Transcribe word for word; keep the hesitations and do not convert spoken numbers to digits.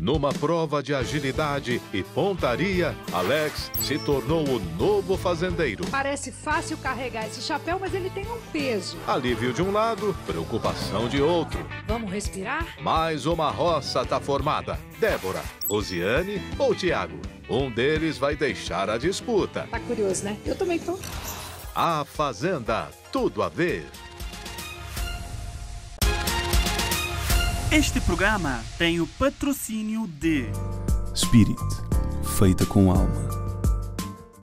Numa prova de agilidade e pontaria, Alex se tornou o novo fazendeiro. Parece fácil carregar esse chapéu, mas ele tem um peso. Alívio de um lado, preocupação de outro. Vamos respirar? Mais uma roça tá formada. Débora, Rosiane ou Tiago? Um deles vai deixar a disputa. Tá curioso, né? Eu também tô. A Fazenda, tudo a ver. Este programa tem o patrocínio de Spirit, feita com alma.